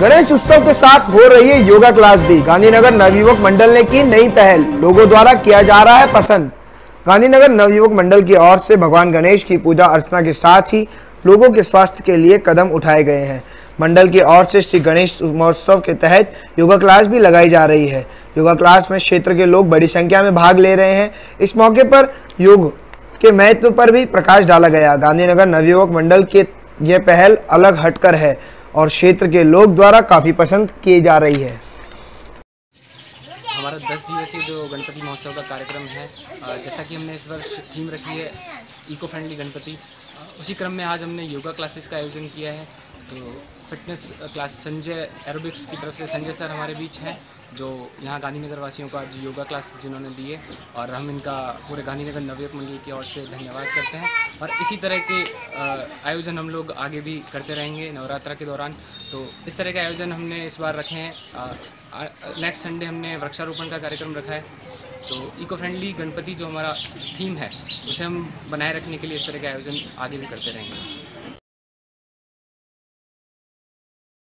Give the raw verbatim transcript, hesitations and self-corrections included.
गणेश उत्सव के साथ हो रही है योगा क्लास भी। गांधीनगर नवयुवक मंडल ने की नई पहल, लोगों द्वारा किया जा रहा है पसंद। गांधीनगर नवयुवक मंडल की ओर से भगवान गणेश की पूजा अर्चना के साथ ही लोगों के स्वास्थ्य के लिए कदम उठाए गए हैं। मंडल की ओर से श्री गणेश महोत्सव के तहत योगा क्लास भी लगाई जा रही है। योगा क्लास में क्षेत्र के लोग बड़ी संख्या में भाग ले रहे हैं। इस मौके पर योग के महत्व पर भी प्रकाश डाला गया। गांधीनगर नवयुवक मंडल के यह पहल अलग हटकर है और क्षेत्र के लोग द्वारा काफ़ी पसंद की जा रही है। हमारा दस दिवसीय जो गणपति महोत्सव का कार्यक्रम है, जैसा कि हमने इस वर्ष थीम रखी है इको फ्रेंडली गणपति, उसी क्रम में आज हमने योगा क्लासेस का आयोजन किया है। तो फिटनेस क्लास संजय एरोबिक्स की तरफ से संजय सर हमारे बीच हैं, जो यहाँ गांधीनगर वासियों को आज योगा क्लास जिन्होंने दी है, और हम इनका पूरे गांधीनगर नवयुवक मंडल की ओर से धन्यवाद करते हैं। और इसी तरह के आयोजन हम लोग आगे भी करते रहेंगे नवरात्रा के दौरान। तो इस तरह के आयोजन हमने इस बार रखे हैं। नेक्स्ट संडे हमने वृक्षारोपण का कार्यक्रम रखा है। तो इको फ्रेंडली गणपति जो हमारा थीम है, उसे हम बनाए रखने के लिए इस तरह के आयोजन आगे भी करते रहेंगे।